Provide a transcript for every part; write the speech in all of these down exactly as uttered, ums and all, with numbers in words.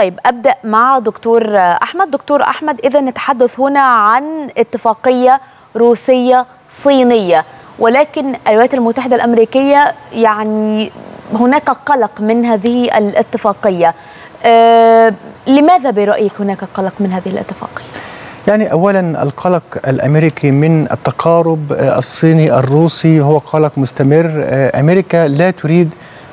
طيب أبدأ مع دكتور أحمد. دكتور أحمد، إذا نتحدث هنا عن اتفاقية روسية صينية، ولكن الولايات المتحدة الأمريكية يعني هناك قلق من هذه الاتفاقية. أه لماذا برأيك هناك قلق من هذه الاتفاقية؟ يعني أولا القلق الأمريكي من التقارب الصيني الروسي هو قلق مستمر. أمريكا لا تريد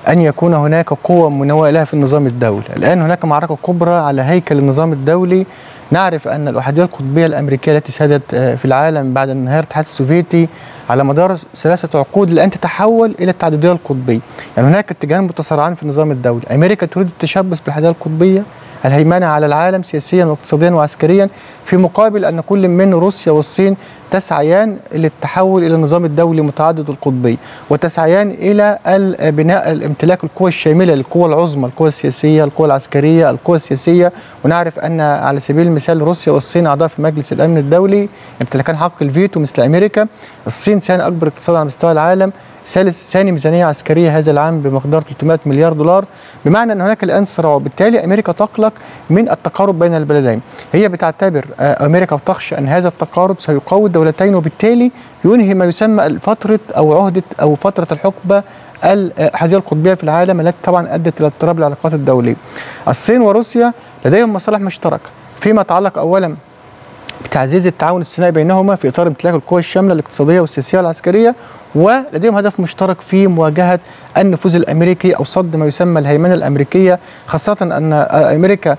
أن يكون هناك قوة منوعة لها في النظام الدولي. الآن هناك معركة كبرى على هيكل النظام الدولي. نعرف أن الأحادية القطبية الأمريكية التي سادت في العالم بعد انهيار الاتحاد السوفيتي على مدار ثلاثة عقود الآن تتحول إلى التعددية القطبية. يعني هناك اتجاهان متصارعان في النظام الدولي. أمريكا تريد التشبث بالأحادية القطبية، الهيمنة على العالم سياسيا واقتصاديا وعسكريا، في مقابل أن كل من روسيا والصين تسعيان للتحول إلى النظام الدولي متعدد القطبية، وتسعيان إلى بناء امتلاك القوى الشاملة، القوى العظمى، القوى السياسية، القوى العسكرية، القوى السياسية. ونعرف أن على سبيل المثال روسيا والصين أعضاء في مجلس الأمن الدولي يمتلكان حق الفيتو مثل أمريكا. الصين ثاني أكبر اقتصاد على مستوى العالم، ثالث ثاني ميزانية عسكرية هذا العام بمقدار ثلاثمائة مليار دولار، بمعنى أن هناك الآن صراع، وبالتالي أمريكا تقلق من التقارب بين البلدين. هي بتعتبر أمريكا وتخشى أن هذا التقارب سيقوي الدولتين، وبالتالي ينهي ما يسمى فترة أو عهدة أو فترة الحقبة الأحادية القطبية في العالم، التي طبعا أدت إلى اضطراب العلاقات الدولية. الصين وروسيا لديهم مصالح مشتركة فيما يتعلق أولا بتعزيز التعاون الثنائي بينهما في إطار امتلاك القوى الشاملة الاقتصادية والسياسية والعسكرية، ولديهم هدف مشترك في مواجهة النفوذ الأمريكي أو صد ما يسمى الهيمنة الأمريكية، خاصة أن أمريكا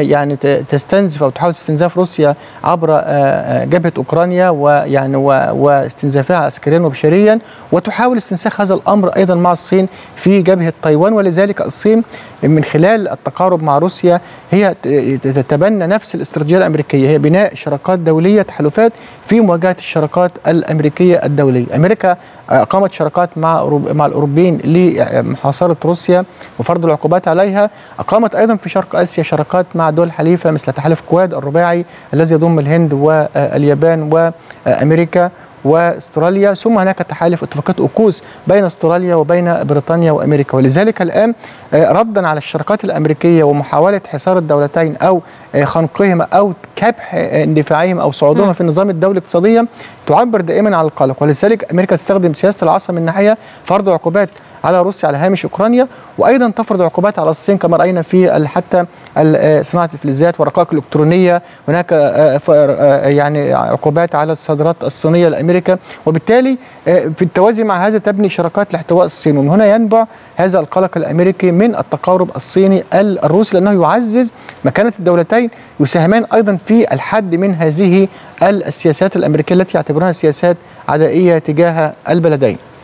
يعني تستنزف أو تحاول استنزاف روسيا عبر جبهة أوكرانيا، ويعني واستنزافها عسكريا وبشريا، وتحاول استنساخ هذا الأمر أيضا مع الصين في جبهة تايوان. ولذلك الصين من خلال التقارب مع روسيا هي تتبنى نفس الاستراتيجية الأمريكية، هي بناء شراكات دولية، تحالفات في مواجهة الشراكات الأمريكية الدولية. أمريكا قامت شراكات مع مع الأوروبيين لمحاصرة روسيا وفرض العقوبات عليها، قامت أيضا في شرق آسيا شراكات مع دول حليفة مثل تحالف كواد الرباعي الذي يضم الهند واليابان وأمريكا واستراليا، ثم هناك تحالف اتفاقات اوكوز بين استراليا وبين بريطانيا وامريكا. ولذلك الان ردا على الشراكات الامريكيه ومحاوله حصار الدولتين او خنقهما او كبح اندفاعهم او صعودهما في النظام الدولي اقتصاديا، تعبر دائما عن القلق. ولذلك امريكا تستخدم سياسه العصا من ناحيه، فرض عقوبات على روسيا على هامش اوكرانيا، وايضا تفرض عقوبات على الصين كما راينا في حتى صناعه الفلزات والرقائق الالكترونيه، هناك يعني عقوبات على الصادرات الصينيه لامريكا، وبالتالي في التوازي مع هذا تبني شراكات لاحتواء الصين. ومن هنا ينبع هذا القلق الامريكي من التقارب الصيني الروسي، لانه يعزز مكانه الدولتين، يساهمان ايضا في الحد من هذه السياسات الامريكيه التي يعتبرها سياسات عدائيه تجاه البلدين.